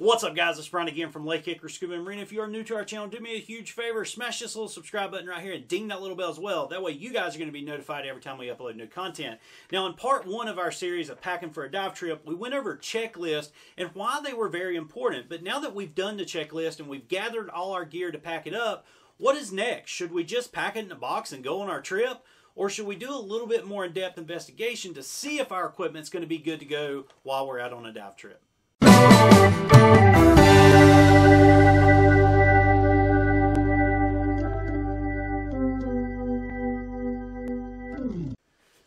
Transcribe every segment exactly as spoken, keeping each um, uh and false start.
What's up, guys? It's Brian again from Lake Hickory Scuba Marine. If you are new to our channel, do me a huge favor. Smash this little subscribe button right here and ding that little bell as well. That way you guys are going to be notified every time we upload new content. Now, in part one of our series of Packing for a Dive Trip, we went over checklists and why they were very important. But now that we've done the checklist and we've gathered all our gear to pack it up, what is next? Should we just pack it in a box and go on our trip? Or should we do a little bit more in-depth investigation to see if our equipment's going to be good to go while we're out on a dive trip?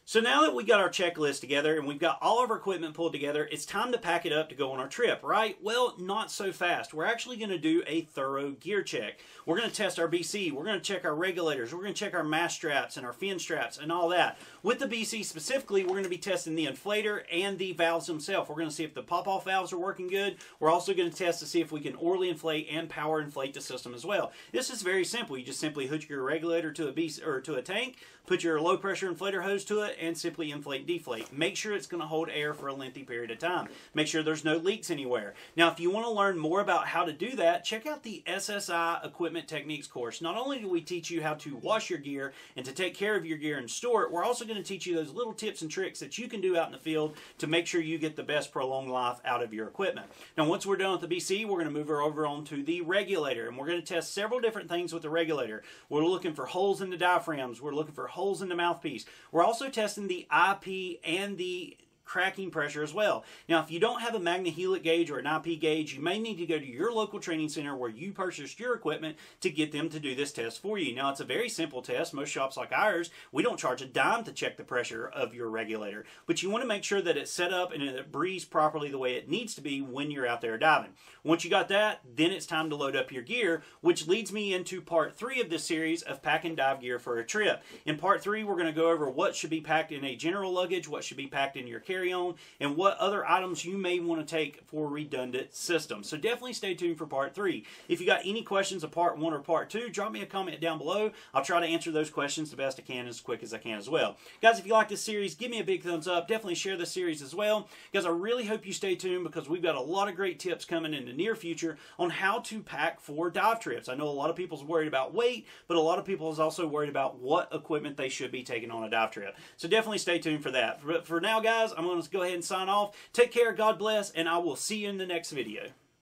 So now that we got our checklist together and we've got all of our equipment pulled together, it's time to pack it up to go on our trip, right? Well, not so fast. We're actually going to do a thorough gear check. We're going to test our B C. We're going to check our regulators. We're going to check our mast straps and our fin straps and all that. With the B C specifically, we're going to be testing the inflator and the valves themselves. We're going to see if the pop-off valves are working good. We're also going to test to see if we can orally inflate and power inflate the system as well. This is very simple. You just simply hook your regulator to a B C or to a tank, put your low-pressure inflator hose to it, and simply inflate, deflate. Make sure it's going to hold air for a lengthy period of time. Make sure there's no leaks anywhere. Now, if you want to learn more about how to do that, check out the S S I Equipment Techniques course. Not only do we teach you how to wash your gear and to take care of your gear and store it, we're also going to teach you those little tips and tricks that you can do out in the field to make sure you get the best prolonged life out of your equipment. Now, once we're done with the B C, we're going to move her over on to the regulator, and we're going to test several different things with the regulator. We're looking for holes in the diaphragms. We're looking for holes in the mouthpiece. We're also testing testing the I P and the cracking pressure as well. Now, if you don't have a Magna Helic gauge or an I P gauge, you may need to go to your local training center where you purchased your equipment to get them to do this test for you. Now, it's a very simple test. Most shops like ours, we don't charge a dime to check the pressure of your regulator, but you want to make sure that it's set up and it breathes properly the way it needs to be when you're out there diving. Once you got that, then it's time to load up your gear, which leads me into part three of this series of packing dive gear for a trip. In part three, we're going to go over what should be packed in a general luggage, what should be packed in your carry on, and what other items you may want to take for redundant systems. So definitely stay tuned for part three. If you got any questions of part one or part two, drop me a comment down below. I'll try to answer those questions the best I can as quick as I can as well. Guys, if you like this series, give me a big thumbs up. Definitely share this series as well. Guys, I really hope you stay tuned because we've got a lot of great tips coming in the near future on how to pack for dive trips. I know a lot of people's worried about weight, but a lot of people is also worried about what equipment they should be taking on a dive trip. So definitely stay tuned for that. But for now, guys, I'm going to go ahead and sign off. Take care, God bless, and I will see you in the next video.